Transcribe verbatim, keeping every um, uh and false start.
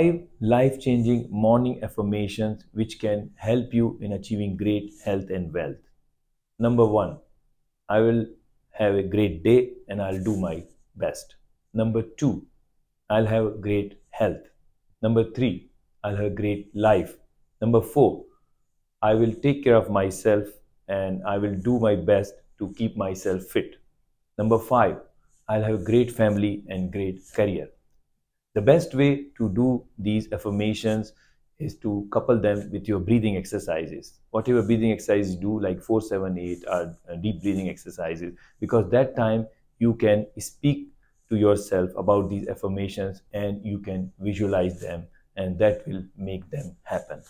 five life-changing morning affirmations which can help you in achieving great health and wealth. Number one, I will have a great day and I'll do my best. Number two, I'll have great health. Number three, I'll have a great life. Number four, I will take care of myself and I will do my best to keep myself fit. Number five, I'll have a great family and great career. The best way to do these affirmations is to couple them with your breathing exercises. Whatever breathing exercises you do, like four, seven, eight or deep breathing exercises, because that time you can speak to yourself about these affirmations and you can visualize them, and that will make them happen.